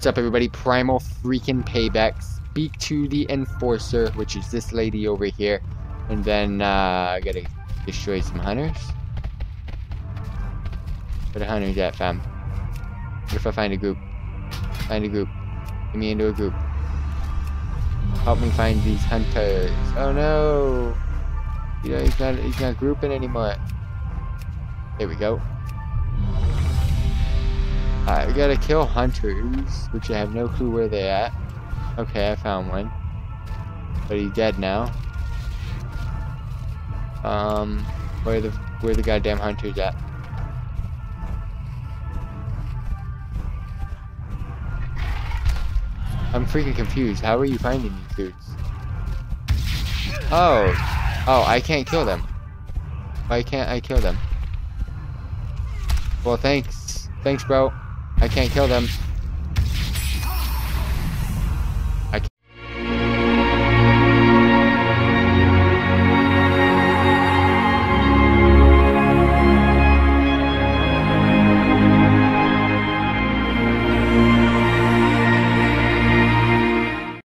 What's up, everybody? Primal freaking Payback. Speak to the Enforcer, which is this lady over here, and then I gotta destroy some hunters. Where the hunters at, fam? What if I find a group? Find a group. Get me into a group. Help me find these hunters. Oh no! You know, he's not grouping anymore. Here we go. Alright, we gotta kill hunters, which I have no clue where they're at. Okay, I found one. But he's dead now. Where the goddamn hunters at? I'm freaking confused. How are you finding these dudes? Oh! Oh, I can't kill them. Why can't I kill them? Well, thanks. Thanks, bro. I can't kill them.